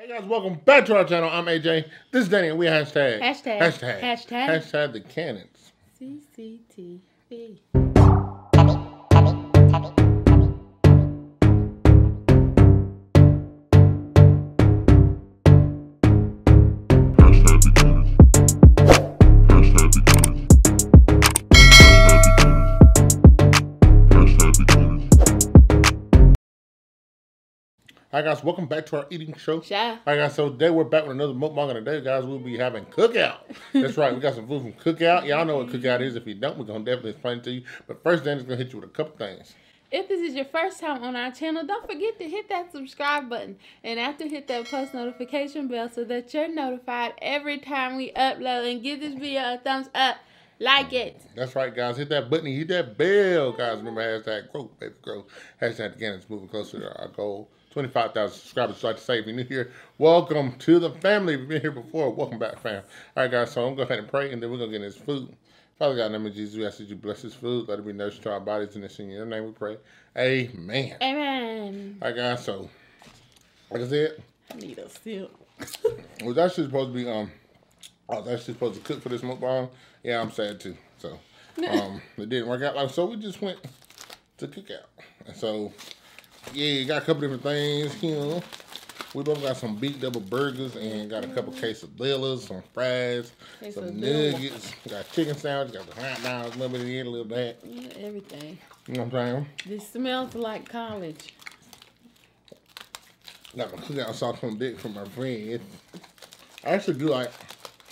Hey guys, welcome back to our channel. I'm AJ. This is Danny, and we hashtag the Cannons. CCTV. Hi guys, welcome back to our eating show. Yeah. Hi guys, so today we're back with another mukbang, and today guys we'll be having Cookout. That's right, we got some food from Cookout. Y'all know what Cookout is. If you don't, we're gonna definitely explain it to you. But first, Danny's gonna hit you with a couple things. If this is your first time on our channel, don't forget to hit that subscribe button, and after hit that post notification bell so that you're notified every time we upload. And give this video a thumbs up, like it. That's right, guys. Hit that button, hit that bell, guys. Remember hashtag growth, baby growth. Hashtag the Cannons, moving closer to our goal. 25,000 subscribers. So I'd like to say, if you're new here, welcome to the family. If you've been here before, welcome back, fam. All right, guys, so I'm going to go ahead and pray, and then we're going to get into this food. Father God, in the name of Jesus, we ask that you bless this food. Let it be nourished to our bodies, and it's in your name we pray. Amen. Amen. All right, guys, so like I said, I need a sip. Was actually supposed to be, I was actually supposed to cook for this mukbang. Yeah, I'm sad, too. So, it didn't work out. Like, so we just went to Cookout. And so, yeah, you got a couple different things, you know. We both got some beef double burgers and got a couple quesadillas, some fries, some nuggets. Got chicken sandwich, got the hot dogs, a little bit of it, a little bit of that. Yeah, everything. You know what I'm saying? This smells like college. Got my Cookout sauce on dick from my friend. I actually do like...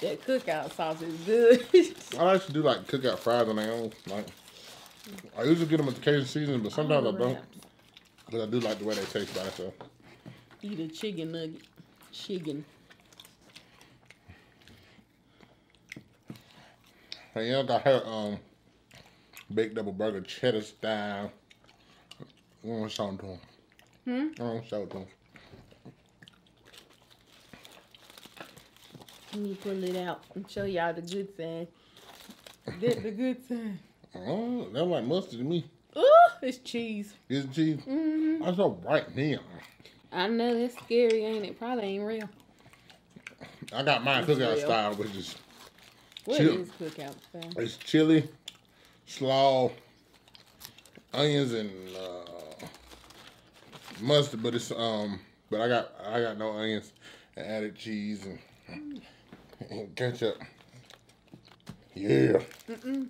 That Cookout sauce is good. I actually do like Cookout fries on their own. Like, I usually get them at the Cajun season, but sometimes I don't. But I do like the way they taste by itself. Eat a chicken nugget. Chicken. And you know, I had baked double burger cheddar style. I don't show it to them. Hmm? I don't show it to them. Let me pull it out and show y'all the good side. That's the good side. Oh, that's like mustard to me. Oh, it's cheese. It's cheese? Mm-hmm. That's so bright neon. I know, that's scary, ain't it? Probably ain't real. I got mine Cookout style, which is... What is Cookout style? It's chili, slaw, onions, and mustard, but it's but I got no onions and added cheese and ketchup. Yeah. Mm-mm.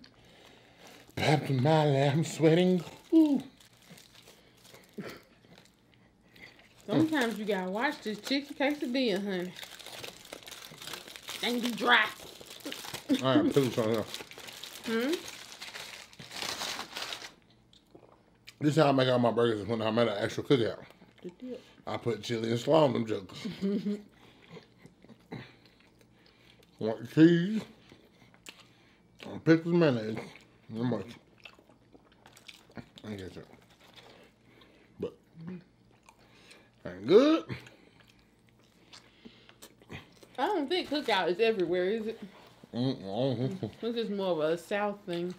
After my life, I'm sweating. Ooh. Sometimes you gotta watch this chicken quesadilla, honey. They be dry. I got poop on here. Hmm? This is how I make all my burgers is when I'm at an actual Cookout. I put chili and slaw on them jokers. Want cheese. And pickles and mayonnaise. Not much. I ain't got it. But, ain't good. I don't think Cookout is everywhere, is it? Mm-mm. This is more of a South thing.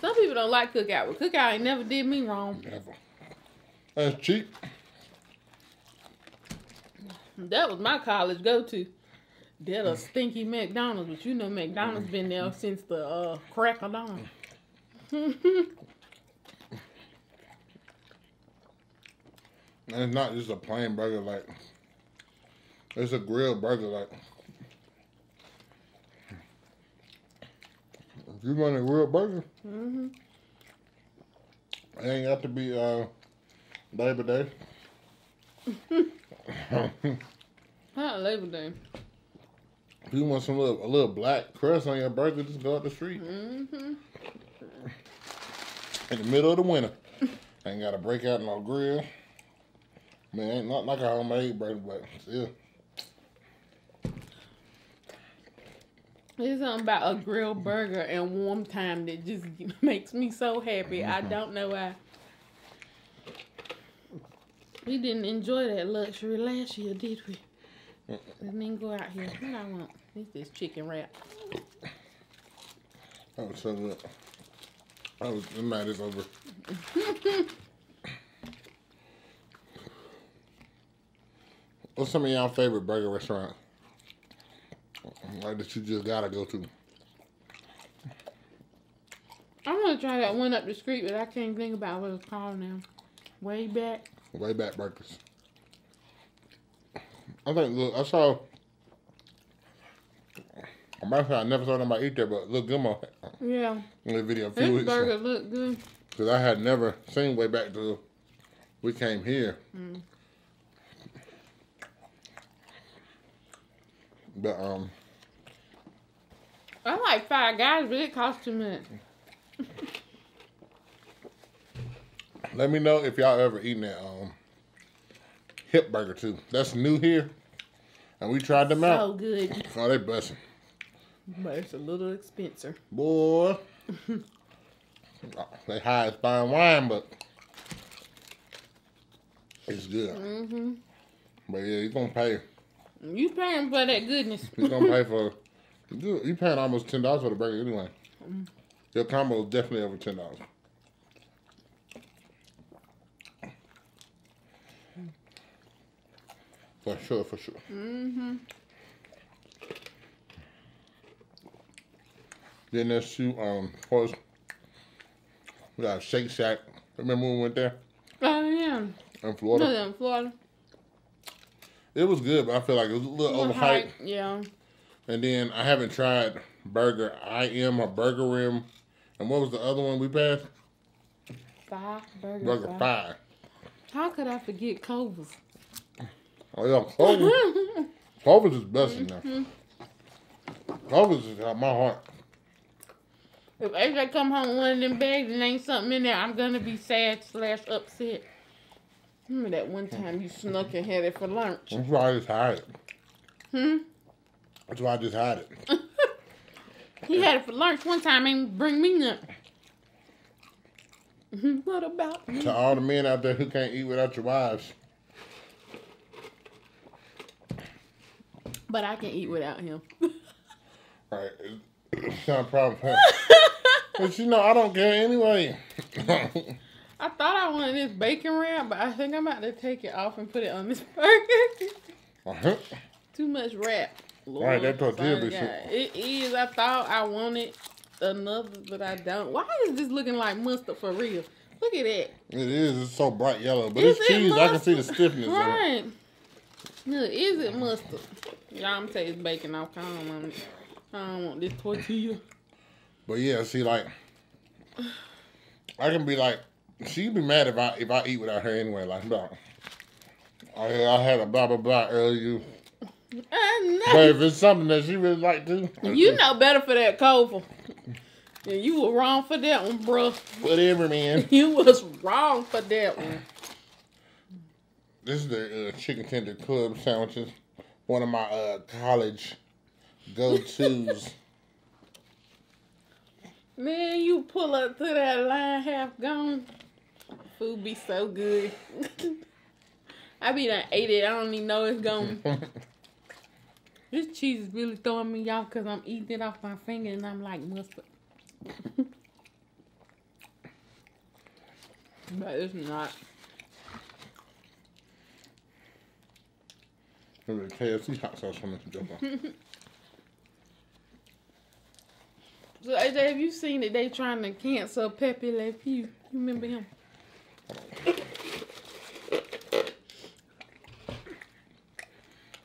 Some people don't like Cookout, but Cookout ain't never did me wrong. Never. That's cheap. That was my college go-to. That a stinky McDonald's, but you know McDonald's been there since the crack of dawn. And it's not just a plain burger, like it's a grilled burger. Like if you want a grilled burger, it ain't got to be Labor Day. Not Labor Day. If you want some a little black crust on your burger, just go out the street. Mm-hmm. In the middle of the winter. Ain't got to break out no grill. Man, ain't not like a homemade burger, but still. There's something about a grilled burger and warm time that just makes me so happy. Mm-hmm. I don't know why. We didn't enjoy that luxury last year, did we? Let me go out here. What I want? It's this chicken wrap. That was so good. I'm mad it's over. What's some of y'all favorite burger restaurant? Like that you just gotta go to. I want to try that one up the street, but I can't think about what it's called now. Way Back. Way Back Burgers. I think, look, I saw. I never saw nobody eat there, but Lil Gilmo. Yeah. In the video a few weeks ago. This burger looked good. Because I had never seen Way Back till we came here. Mm. But, I like Five Guys, but it costs too much. Let me know if y'all ever eaten that hip burger too. That's new here, and we tried them out. So good. Oh, they busting. But it's a little expensive. Boy, they high as fine wine, but it's good. Mm-hmm. But yeah, you're gonna pay. You paying for that goodness. You're gonna pay for. You paying almost $10 for the burger anyway. Mm. Your combo is definitely over $10. For sure, for sure. Mm-hmm. Then there's two, of course, we got Shake Shack. Remember when we went there? Oh, yeah. In Florida? No, in Florida. It was good, but I feel like it was a little overhyped. Yeah. And then I haven't tried Burger I.M. or Burger Rim. And what was the other one we passed? Burger Five. How could I forget Culver's? Oh, yeah, Culver's. Culver's is busting now. Culver's is out my heart. If AJ come home with one of them bags and ain't something in there, I'm going to be sad/upset. Remember that one time you snuck and had it for lunch? That's why I just hide it. Hmm? That's why I just hide it. He had it for lunch one time and bring me nothing. What about me? To all the men out there who can't eat without your wives. But I can eat without him. Right. It's not a problem for her. But you know, I don't care anyway. I thought I wanted this bacon wrap, but I think I'm about to take it off and put it on this burger. Uh-huh. Too much wrap. Lord, all right, that tortilla be shit. It is. I thought I wanted another, but I don't. Why is this looking like mustard for real? Look at that. It is. It's so bright yellow. But it's cheese. Mustard? I can see the stiffness. Right. Look, is it mustard? Y'all, I'm taking it's bacon off. I don't want this tortilla. But yeah, see, like, I can be like, she'd be mad if I eat without her anyway. Like, no. I had a blah, blah, blah earlier. But if it's something that she really like to, you know better for that, Culver. Yeah, you were wrong for that one, bruh. Whatever, man. You was wrong for that one. This is the chicken tender club sandwiches. One of my college go-tos. Man, you pull up to that line half gone. Food be so good. I be done ate it. I don't even know it's gone. This cheese is really throwing me off because I'm eating it off my finger and I'm like mustard. But it's not. There's a KFC hot sauce on this jump on. So, AJ, have you seen that they trying to cancel Pepe Le Pew? You remember him?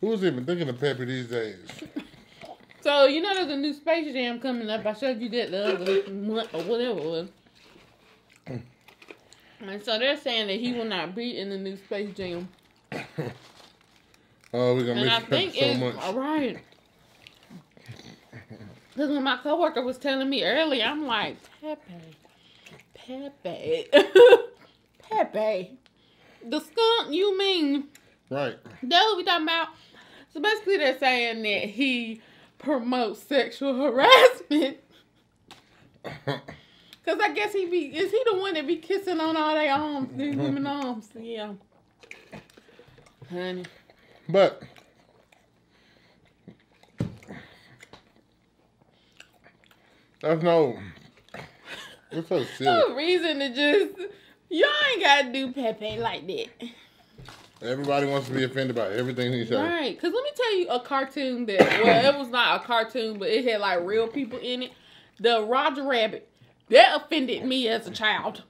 Who's even thinking of Pepe these days? So, you know there's a new Space Jam coming up. I showed you that the other month or whatever it was. And so they're saying that he will not be in the new Space Jam. Oh, we're going to miss Pepe so much. All right. Because when my coworker was telling me earlier, I'm like, Pepe. The skunk you mean. Right. That's what we talking about. So basically they're saying that he promotes sexual harassment. Because I guess is he the one that be kissing on all their arms, these women's arms? Yeah. Honey. But that's no, it's so silly. No reason to just, y'all ain't got to do Pepe like that. Everybody wants to be offended by everything he said. Right, because let me tell you a cartoon that, well, it was not a cartoon, but it had like real people in it. The Roger Rabbit. That offended me as a child.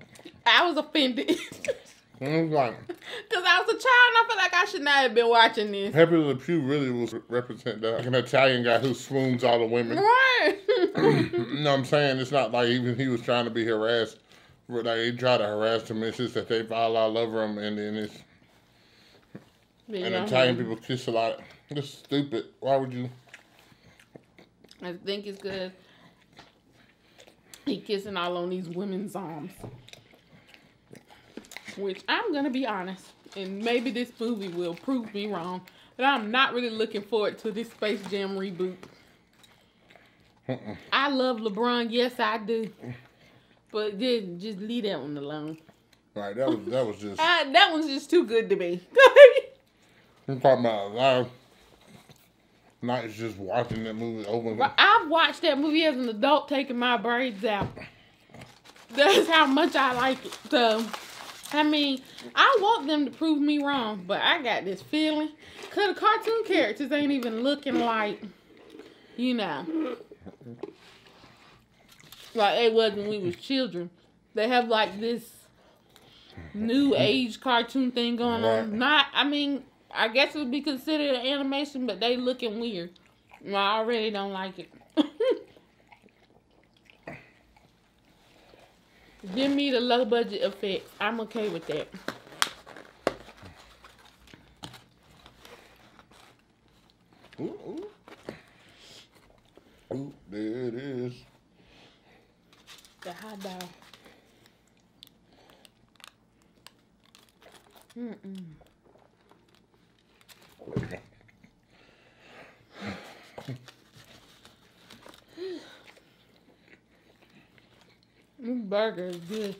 I was offended. Because I was a child and I feel like I should not have been watching this. Pepe Le Pew really will represent that. Like an Italian guy who swoons all the women. Right. You know what I'm saying? It's not like even he was trying to be harassed. Like they try to harass him. It's just that they fall all over him and then it's... Yeah. And Italian people kiss a lot. It's stupid. Why would you? I think it's because he kissing all on these women's arms. Which I'm going to be honest, and maybe this movie will prove me wrong, but I'm not really looking forward to this Space Jam reboot. I love LeBron. Yes, I do. But then just leave that one alone. Right, that was just... that one's just too good to me. I'm talking about live. Not just watching that movie over and over. I've watched that movie as an adult taking my braids out. That's how much I like it. So, I mean, I want them to prove me wrong, but I got this feeling. Because the cartoon characters ain't even looking like, you know, like it was when we was children. They have like this new age cartoon thing going on. Not, I mean... I guess it would be considered an animation, but they looking weird. No, I already don't like it. Give me the low budget effects. I'm okay with that. Ooh, ooh. Ooh, there it is. The hot dog. Mm-mm. This burger is good.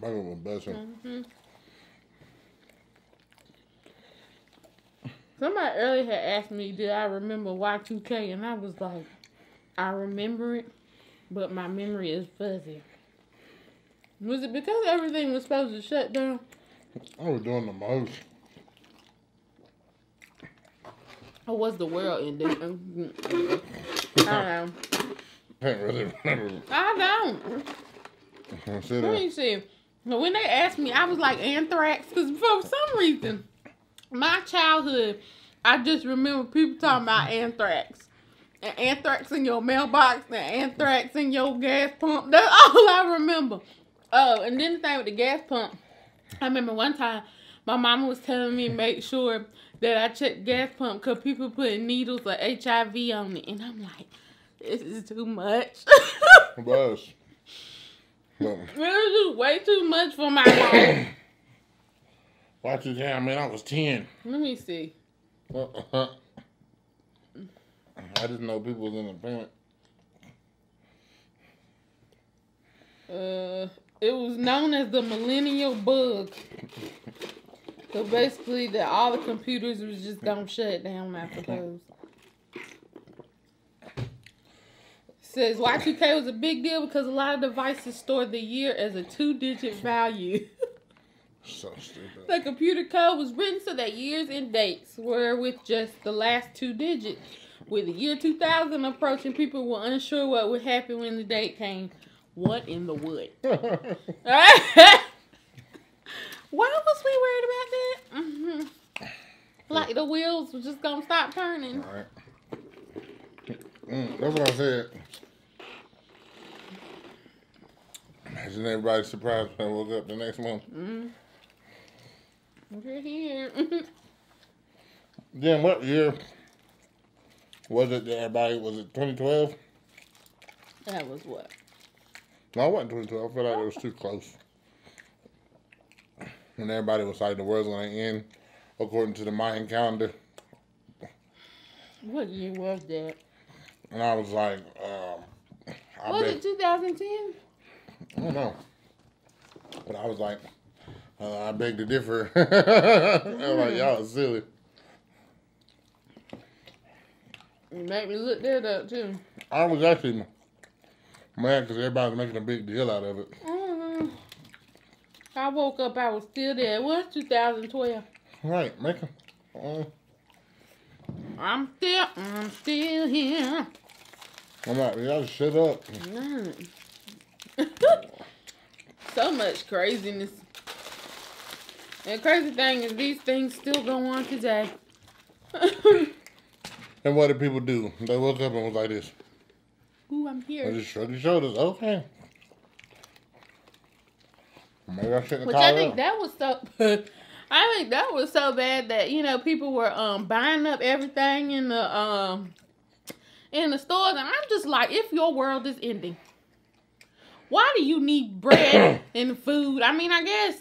Burger was best. Somebody earlier had asked me, did I remember Y2K? And I was like, I remember it, but my memory is fuzzy. Was it because everything was supposed to shut down? I was doing the most. Or was the world ending? I don't know. I can't really remember. I don't. Let me see. When they asked me, I was like anthrax. Because for some reason, my childhood, I just remember people talking about anthrax. And anthrax in your mailbox. And anthrax in your gas pump. That's all I remember. Oh, and then the thing with the gas pump. I remember one time, my mama was telling me make sure that I checked gas pump because people put needles or HIV on it. And I'm like, this is too much. It was. But it was just way too much for my life. Watch it down, man. I was 10. Let me see. I just know people was in the panic. It was known as the millennial bug. So basically, all the computers was just gonna shut down, I suppose. Says Y2K was a big deal because a lot of devices stored the year as a 2-digit value. So stupid. The computer code was written so that years and dates were with just the last 2 digits. With the year 2000 approaching, people were unsure what would happen when the date came. What in the wood? Why was we worried about that? Mm-hmm. Like the wheels were just gonna stop turning. All right. That's what I said. Isn't everybody surprised when I woke up the next morning? Mm-hmm. We're here. Then what year was it that everybody, was it 2012? That was what? No, it wasn't 2012. I feel like it was too close. When everybody was like, the world's going to end, according to the Mayan calendar. What year was that? And I was like, was it 2010? I don't know. But I was like, I beg to differ. I was like, y'all are silly. You made me look that up, too. I was actually mad because everybody was making a big deal out of it. I woke up, I was still there. It was 2012. Right, make them. I'm still here. I'm like, you gotta shut up. Mm. So much craziness. And the crazy thing is, these things still go on today. And what did people do? They woke up and was like this. Ooh, I'm here. They just shrugged their shoulders. Okay. Maybe I shouldn't have called up. I think that was so bad that, you know, people were buying up everything in the stores. And I'm just like, if your world is ending, why do you need bread and food? I mean, I guess,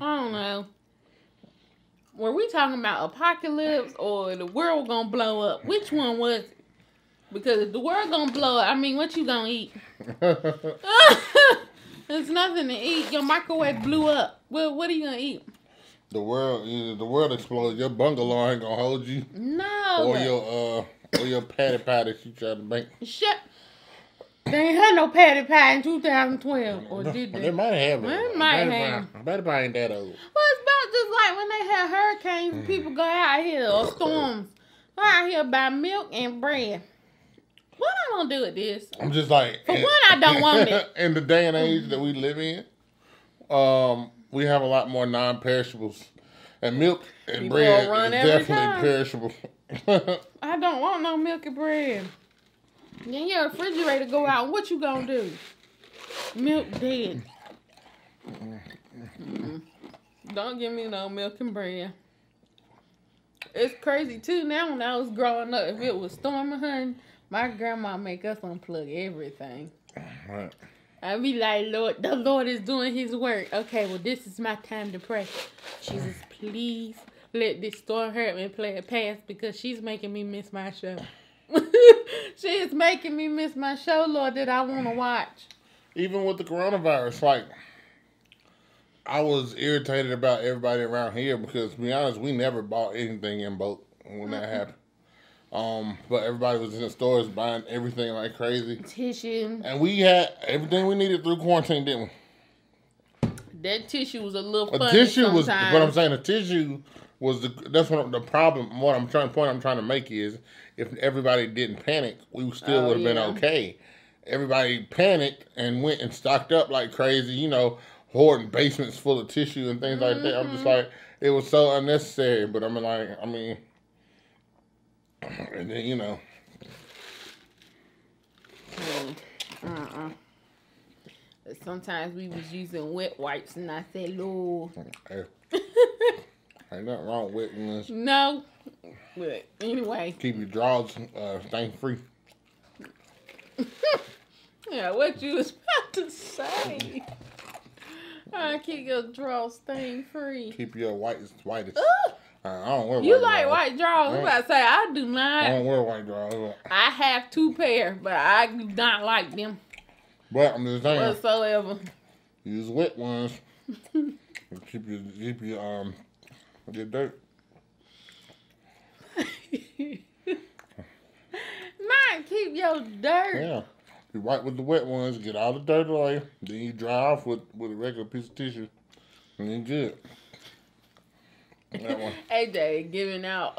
I don't know. Were we talking about apocalypse or the world gonna blow up? Which one was it? Because if the world gonna blow up, I mean, what you gonna eat? There's nothing to eat. Your microwave blew up. Well, what are you gonna eat? The world explodes. Your bungalow ain't gonna hold you. No. Or your patty pie that you tried to make. Shut. They ain't had no patty pie in 2012, or did they? They might have it. They might have. Patty pie ain't that old. Well, it's about just like when they had hurricanes and people go out here, or storms. Go out here buy milk and bread. What I gonna do with this? I'm just like. For one, I don't want it. In the day and age that we live in, we have a lot more non-perishables, and milk and people bread is definitely perishable. I don't want no milk and bread. Then your refrigerator go out. What you gonna do? Milk dead. Mm-mm. Don't give me no milk and bread. It's crazy too. Now when I was growing up, if it was storming, honey, my grandma make us unplug everything. Right. I be like, Lord, the Lord is doing His work. Okay, well this is my time to pray. Jesus, please let this storm hurt me play it past because she's making me miss my show. She is making me miss my show, Lord, that I want to watch. Even with the coronavirus, like, I was irritated about everybody around here because, to be honest, we never bought anything in bulk when that happened. But everybody was in the stores buying everything like crazy. Tissue. And we had everything we needed through quarantine, didn't we? That tissue was a little funny sometimes. But I'm saying the tissue was that's what the problem. What I'm trying to make is if everybody didn't panic, we still would have been okay. Everybody panicked and went and stocked up like crazy, you know, hoarding basements full of tissue and things like that. I'm just like, it was so unnecessary. But I mean, and then you know, sometimes we was using wet wipes, and I said, Lord. Ain't nothing wrong with this. No. But anyway. Keep your drawers stain free. Yeah, what you was about to say. Keep your drawers stain free. Keep your whitest. I don't wear you white drawers. You like white drawers. I'm about to say, I do not. I don't wear white drawers. I have two pairs, but I do not like them. But I'm just saying. Whatsoever. Use wet ones. Keep your get dirt. Not keep your dirt. Yeah. You wipe with the wet ones, get all the dirt away, then you dry off with a regular piece of tissue, and then good. That one. AJ giving out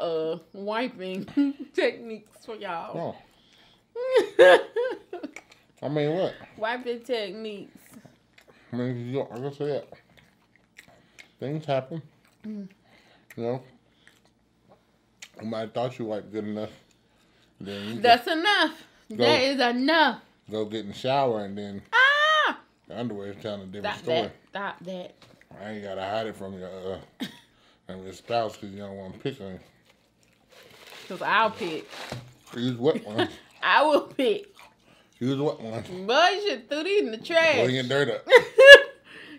wiping techniques for y'all. Oh. I mean what? Wiping techniques. I mean, like I said, things happen. Mm. You know, somebody thought you wiped good enough. Then that's enough. That is enough. Go get in the shower and then the underwear is telling a different story. Stop that. I ain't gotta hide it from your spouse because you don't want to pick on it. Because I'll pick. Use wet ones. I will pick. Use wet ones. Boy, you should throw these in the trash. Boy, you get dirt up.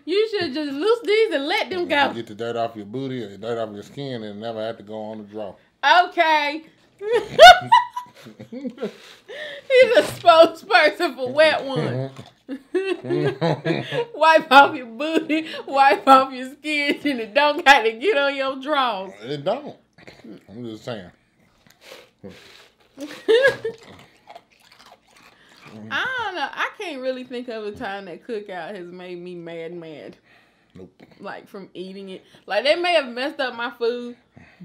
You should just loose these and let them go. Get the dirt off your booty or the dirt off your skin and never have to go on the draw. Okay. He's a spokesperson for wet ones. Wipe off your booty, wipe off your skin, and it don't got to get on your drawers. It don't. I'm just saying. I don't know. I can't really think of a time that Cookout has made me mad. Nope. Like, from eating it. Like, they may have messed up my food,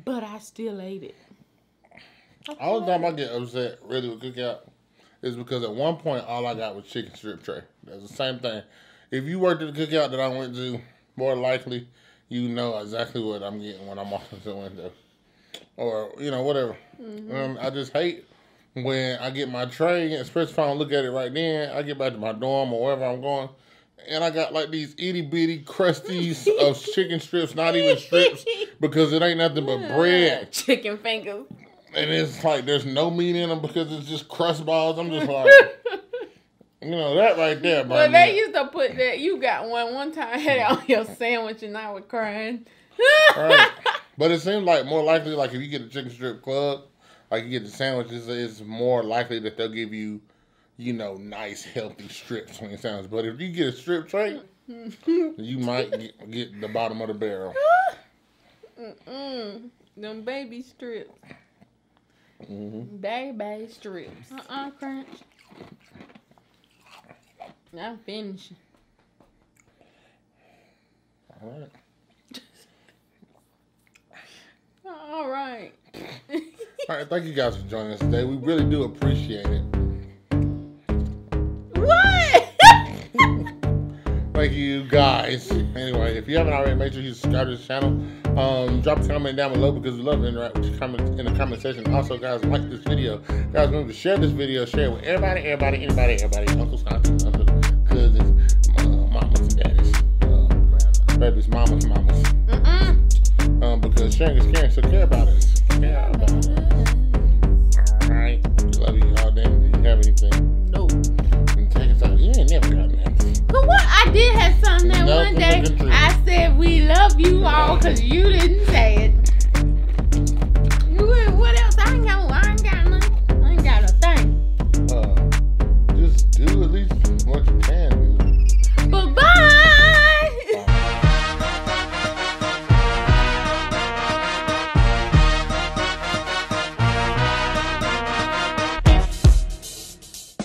but I still ate it. All the time I get upset really with Cookout is because at one point, all I got was chicken strip tray. That's the same thing. If you worked at the Cookout that I went to, more likely, you know exactly what I'm getting when I'm walking to the window. Or, you know, whatever. Mm-hmm. I just hate when I get my tray, especially if I don't look at it right then. I get back to my dorm or wherever I'm going, and I got like these itty bitty crusties of chicken strips, not even strips, because it ain't nothing but bread. Chicken fingers. And it's like there's no meat in them because it's just crust balls. I'm just like, you know, that right there, bro. Well, they used to put that. You got one time had it on your sandwich, and I was crying. Right. But it seems like more likely, like if you get a chicken strip club, like you get the sandwiches, it's more likely that they'll give you, you know, nice healthy strips when it sounds. But if you get a strip tray, you might get the bottom of the barrel. Them baby strips. Mm-hmm. Baby strips. Crunch. I'm finishing. All right. All right. All right. Thank you guys for joining us today. We really do appreciate it. What? Thank you guys. Anyway, if you haven't already, make sure you subscribe to this channel. Drop a comment down below because we love to interact with your comments in the comment section. Also, guys, like this video. Guys, remember to share this video. Share it with everybody, anybody, everybody. Uncles, aunties, uncles, cousins, mamas, daddies, babies, mamas. Because sharing is caring, so care about us. Care about us. All right. Love you all. Damn, do you have anything? No. And take it out. You ain't never got nothing. But what? I did have something that one day. I said we love you all because you didn't say it.